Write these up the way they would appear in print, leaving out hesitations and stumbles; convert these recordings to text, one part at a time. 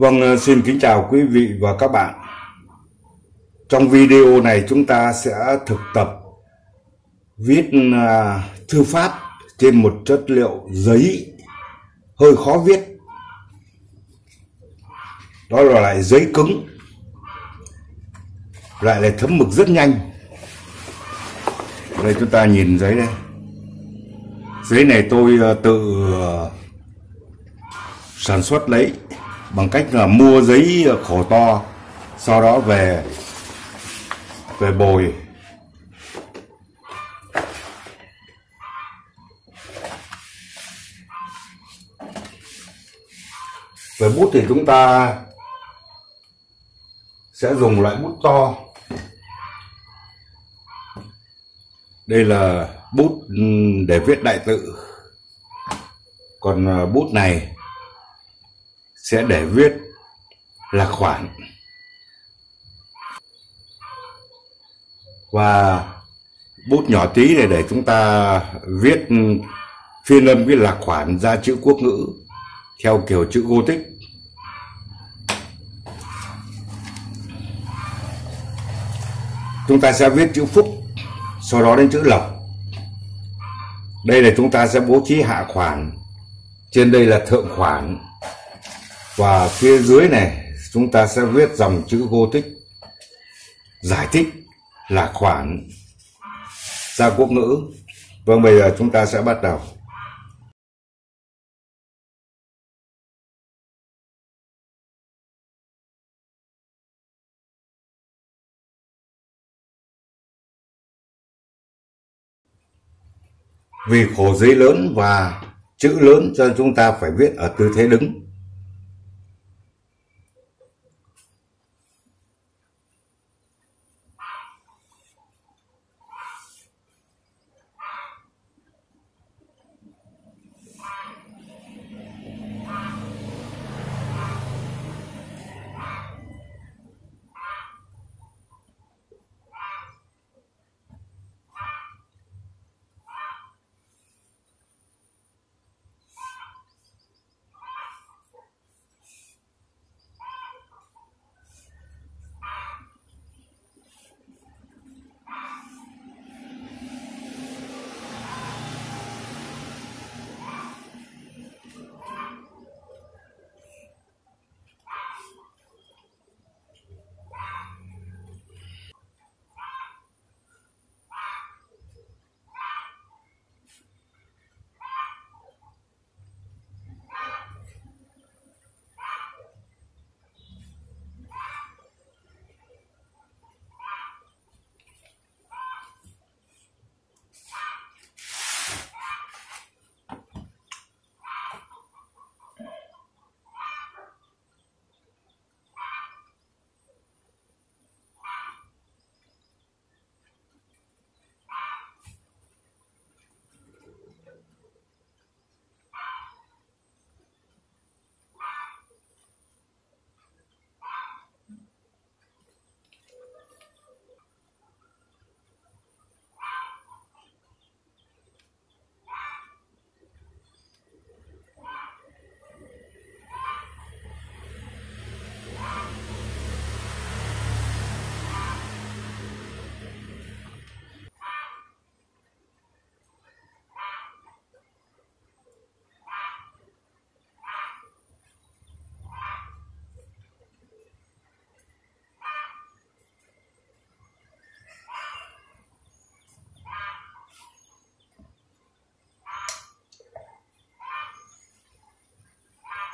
Vâng, xin kính chào quý vị và các bạn. Trong video này chúng ta sẽ thực tập viết thư pháp trên một chất liệu giấy hơi khó viết. Đó là loại giấy cứng, lại là thấm mực rất nhanh. Đây chúng ta nhìn giấy đây. Giấy này tôi tự sản xuất lấy bằng cách là mua giấy khổ to, sau đó về bồi. Về bút thì chúng ta sẽ dùng loại bút to. Đây là bút để viết đại tự. Còn bút này sẽ để viết lạc khoản. Và bút nhỏ tí này để chúng ta viết phiên âm cái lạc khoản ra chữ quốc ngữ theo kiểu chữ Gothic. Chúng ta sẽ viết chữ Phúc, sau đó đến chữ Lộc. Đây là chúng ta sẽ bố trí hạ khoản, trên đây là thượng khoản, và phía dưới này chúng ta sẽ viết dòng chữ Gothic giải thích là khoản ra quốc ngữ. Vâng, bây giờ chúng ta sẽ bắt đầu. Vì khổ giấy lớn và chữ lớn cho chúng ta phải viết ở tư thế đứng.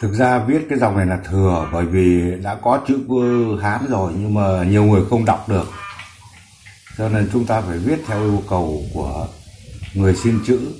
Thực ra viết cái dòng này là thừa, bởi vì đã có chữ Hán rồi nhưng mà nhiều người không đọc được, cho nên chúng ta phải viết theo yêu cầu của người xin chữ.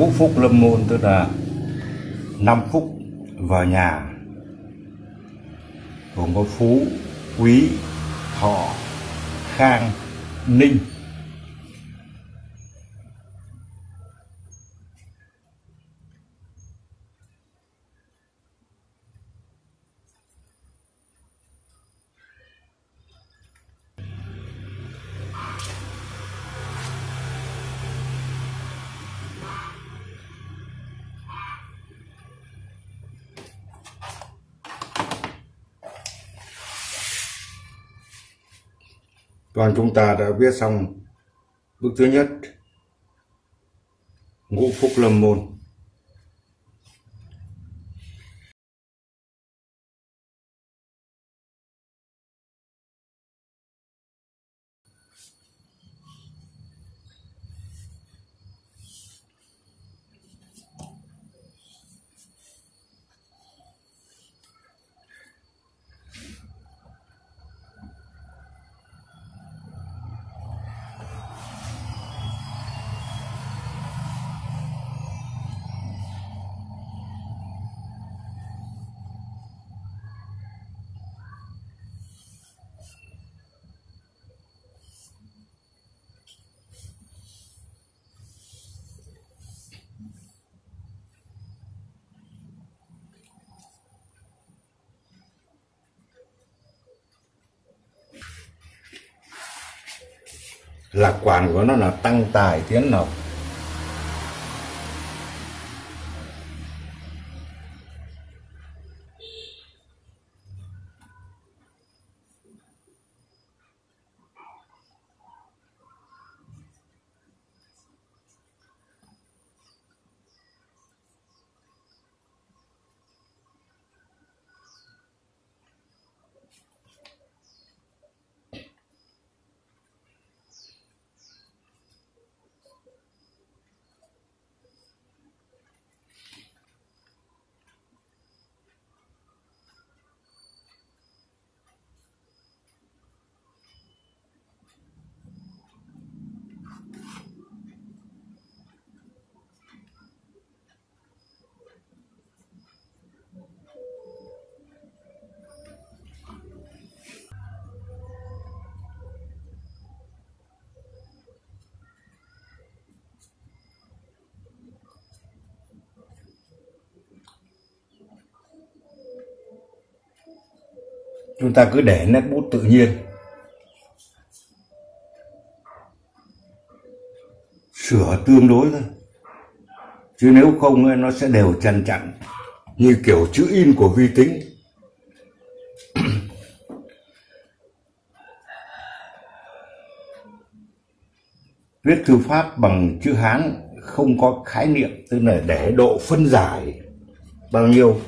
ngũ phúc lâm môn, tức là 5 phúc vào nhà, gồm có phú, quý, thọ, khang, ninh. Còn chúng ta đã viết xong bước thứ nhất, ngũ phúc lâm môn. Lạc quan của nó là tăng tài tiến lộc. Chúng ta cứ để nét bút tự nhiên, sửa tương đối thôi, chứ nếu không nó sẽ đều trằn trặn như kiểu chữ in của vi tính. Viết thư pháp bằng chữ Hán không có khái niệm, tức là để độ phân giải bao nhiêu.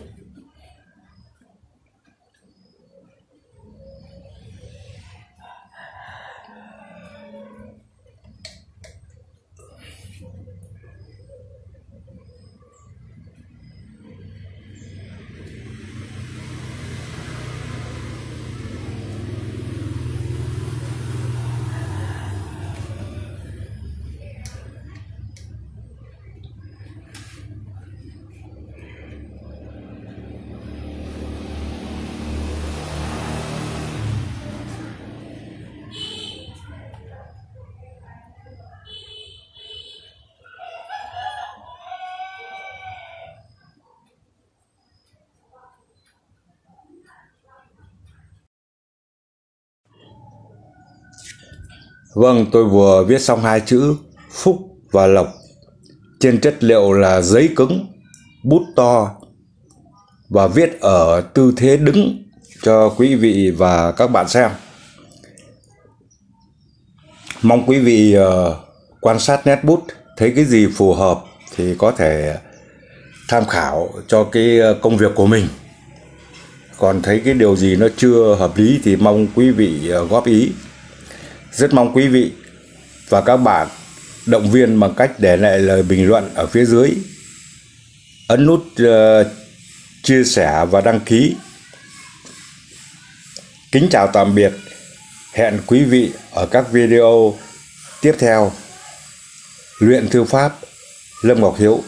Vâng, tôi vừa viết xong hai chữ phúc và lộc trên chất liệu là giấy cứng, bút to và viết ở tư thế đứng cho quý vị và các bạn xem. Mong quý vị quan sát nét bút, thấy cái gì phù hợp thì có thể tham khảo cho cái công việc của mình. Còn thấy cái điều gì nó chưa hợp lý thì mong quý vị góp ý. Rất mong quý vị và các bạn động viên bằng cách để lại lời bình luận ở phía dưới, ấn nút chia sẻ và đăng ký. Kính chào tạm biệt, hẹn quý vị ở các video tiếp theo. Luyện Thư Pháp, Lâm Ngọc Hiếu.